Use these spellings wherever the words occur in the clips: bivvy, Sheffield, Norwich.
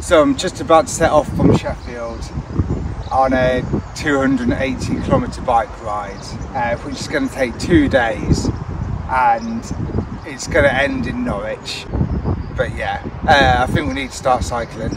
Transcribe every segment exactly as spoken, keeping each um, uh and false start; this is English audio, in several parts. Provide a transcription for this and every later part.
So I'm just about to set off from Sheffield on a two hundred and eighty kilometre bike ride, uh, which is going to take two days and it's going to end in Norwich. But yeah, uh, I think we need to start cycling.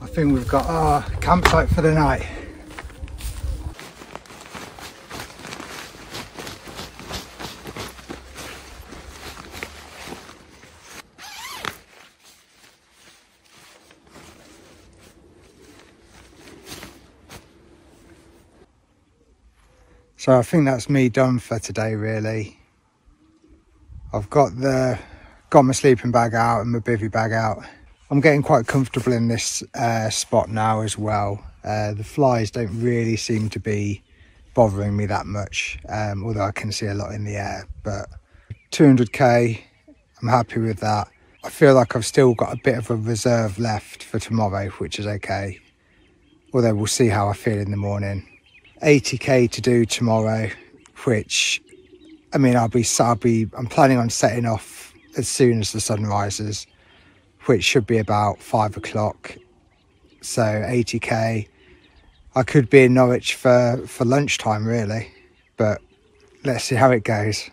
I think we've got our campsite for the night. So I think that's me done for today, really. I've got the got my sleeping bag out and my bivvy bag out. I'm getting quite comfortable in this uh, spot now as well. Uh, the flies don't really seem to be bothering me that much, um, although I can see a lot in the air. But two hundred K, I'm happy with that. I feel like I've still got a bit of a reserve left for tomorrow, which is okay. Although we'll see how I feel in the morning. eighty K to do tomorrow, which, I mean, I'll be, I'll be, I'm planning on setting off as soon as the sun rises, which should be about five o'clock. So eighty K, I could be in Norwich for, for lunchtime really, but let's see how it goes.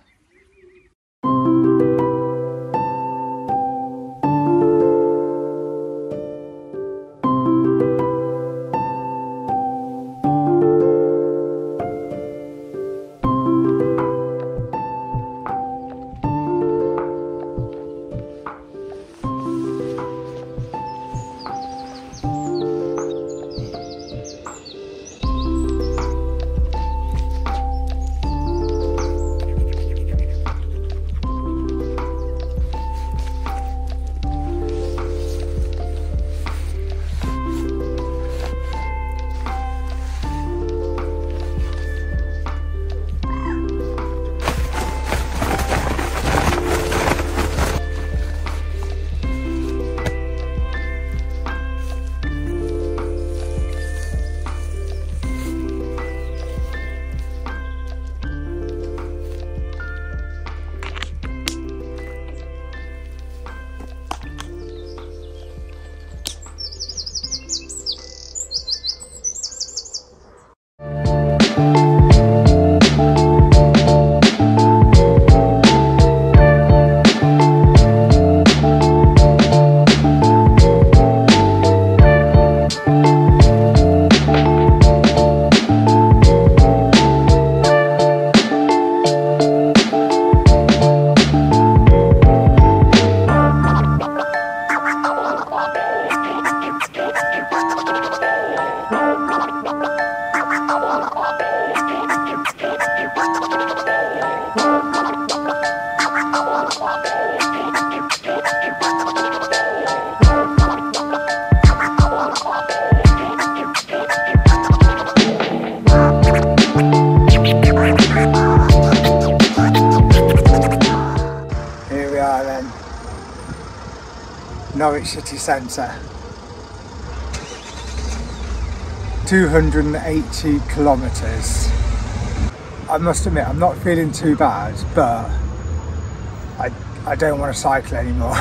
Norwich city centre, two hundred and eighty kilometres. I must admit, I'm not feeling too bad, but I, I don't want to cycle anymore.